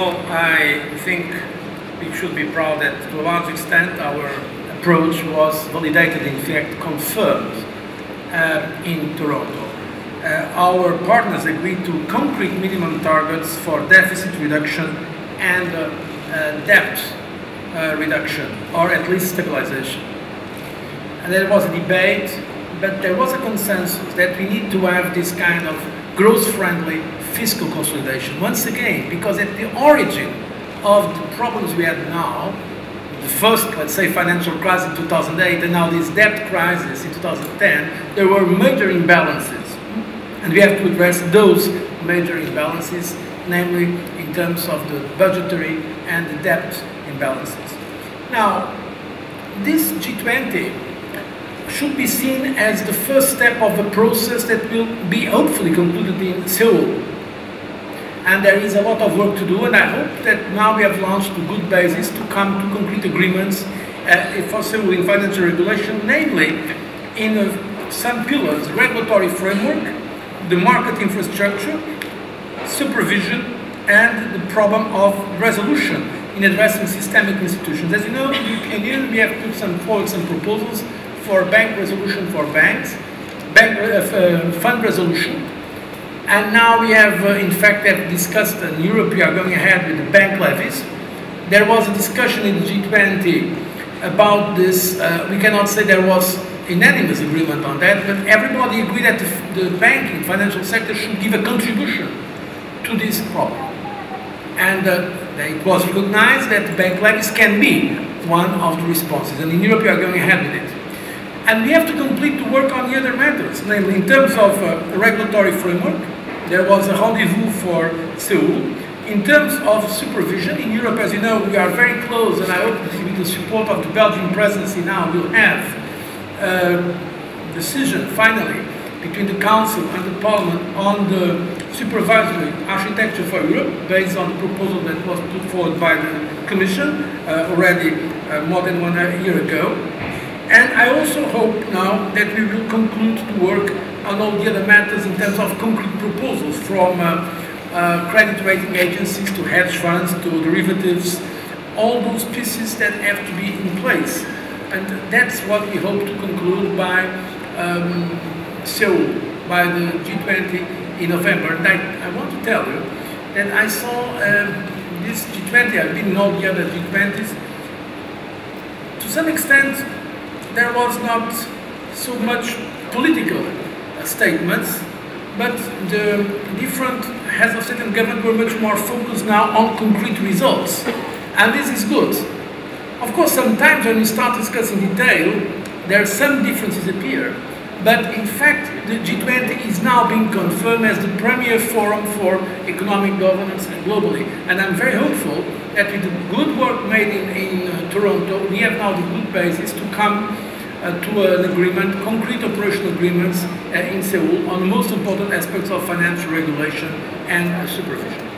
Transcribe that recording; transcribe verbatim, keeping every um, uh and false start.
know, I think we should be proud that to a large extent our approach was validated, in fact confirmed uh, in Toronto. Uh, our partners agreed to concrete minimum targets for deficit reduction and uh, uh, debt uh, reduction, or at least stabilization. And there was a debate, but there was a consensus that we need to have this kind of growth-friendly fiscal consolidation. Once again, because at the origin of the problems we have now, the first, let's say, financial crisis in two thousand eight, and now this debt crisis in two thousand ten, there were major imbalances. And we have to address those major imbalances, namely in terms of the budgetary and the debt imbalances. Now, this G twenty should be seen as the first step of a process that will be hopefully concluded in Seoul. And there is a lot of work to do, and I hope that now we have launched a good basis to come to concrete agreements uh, for Seoul in financial regulation, namely in uh, some pillars: regulatory framework, the market infrastructure, supervision, and the problem of resolution in addressing systemic institutions. As you know, in the European Union, we have put some forward some proposals for bank resolution for banks, bank, uh, fund resolution, and now we have, uh, in fact, have discussed in Europe, we are going ahead with the bank levies. There was a discussion in the G twenty about this. Uh, we cannot say there was unanimous agreement on that, but everybody agreed that the, the banking financial sector should give a contribution to this problem. And uh, it was recognized that bank levies can be one of the responses, and in Europe we are going ahead with it. And we have to complete the work on the other matters, namely in terms of uh, regulatory framework. There was a rendezvous for Seoul. In terms of supervision, in Europe, as you know, we are very close, and I hope that with the support of the Belgian presidency now we'll have a decision, finally, between the Council and the Parliament on the supervisory architecture for Europe, based on the proposal that was put forward by the Commission uh, already uh, more than one year ago. And I also hope now that we will conclude to work on all the other matters in terms of concrete proposals, from uh, uh, credit rating agencies to hedge funds to derivatives, all those pieces that have to be in place. And that's what we hope to conclude by um, Seoul, by the G twenty in November. And I, I want to tell you that I saw um, this G twenty, I've been in all the other G twenties, to some extent. There was not so much political uh, statements, but the different heads of state and government were much more focused now on concrete results. And this is good. Of course, sometimes when you start discussing detail, there are some differences appear. But in fact, the G twenty is now being confirmed as the premier forum for economic governance globally. And I'm very hopeful that with the good work made in, in uh, Toronto, we have now the good basis to come uh, to an agreement, concrete operational agreements uh, in Seoul on the most important aspects of financial regulation and supervision.